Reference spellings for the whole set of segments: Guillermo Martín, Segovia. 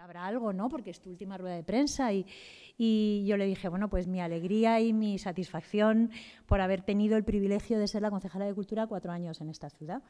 habrá algo, ¿no? Porque es tu última rueda de prensa y yo le dije, bueno, pues mi alegría y mi satisfacción por haber tenido el privilegio de ser la concejala de Cultura 4 años en esta ciudad,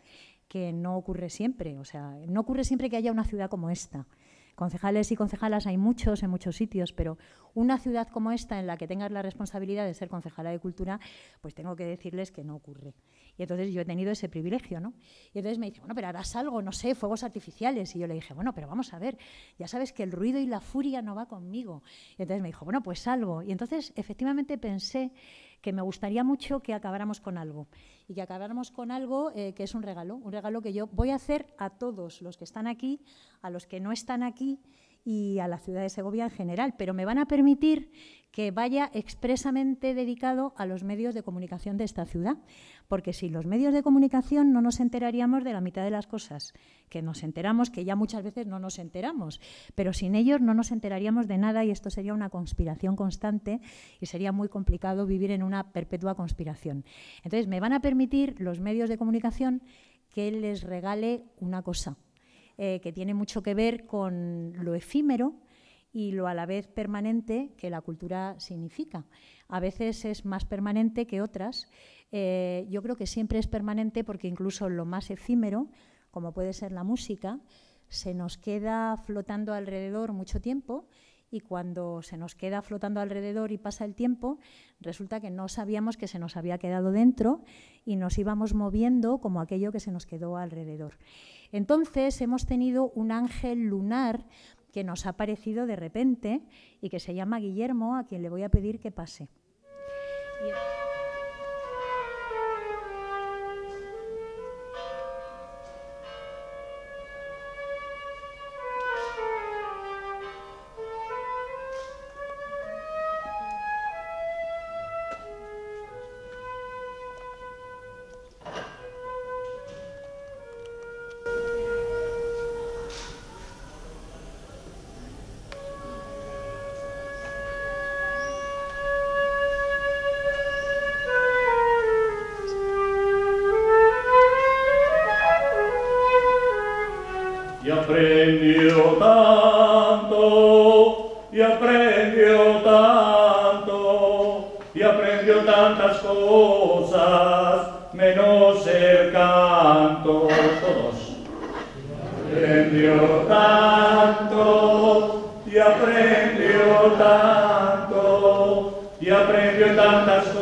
que no ocurre siempre, o sea, no ocurre siempre que haya una ciudad como esta. Concejales y concejalas hay muchos en muchos sitios, pero una ciudad como esta en la que tengas la responsabilidad de ser concejala de Cultura, pues tengo que decirles que no ocurre. Y entonces yo he tenido ese privilegio, ¿no? Y entonces me dice, bueno, pero harás algo, no sé, fuegos artificiales. Y yo le dije, bueno, pero vamos a ver, ya sabes que el ruido y la furia no va conmigo. Y entonces me dijo, bueno, pues algo. Y entonces efectivamente pensé que me gustaría mucho que acabáramos con algo. Y que acabáramos con algo que es un regalo que yo voy a hacer a todos los que están aquí, a los que no están aquí y a la ciudad de Segovia en general, pero me van a permitir que vaya expresamente dedicado a los medios de comunicación de esta ciudad, porque sin los medios de comunicación no nos enteraríamos de la mitad de las cosas que nos enteramos, que ya muchas veces no nos enteramos, pero sin ellos no nos enteraríamos de nada y esto sería una conspiración constante y sería muy complicado vivir en una perpetua conspiración. Entonces, me van a permitir los medios de comunicación que les regale una cosa, que tiene mucho que ver con lo efímero y lo a la vez permanente que la cultura significa. A veces es más permanente que otras. Yo creo que siempre es permanente porque incluso lo más efímero, como puede ser la música, se nos queda flotando alrededor mucho tiempo y cuando se nos queda flotando alrededor y pasa el tiempo, resulta que no sabíamos que se nos había quedado dentro y nos íbamos moviendo como aquello que se nos quedó alrededor. Entonces, hemos tenido un ángel lunar que nos ha aparecido de repente y que se llama Guillermo, a quien le voy a pedir que pase. Y aprendió tantas cosas.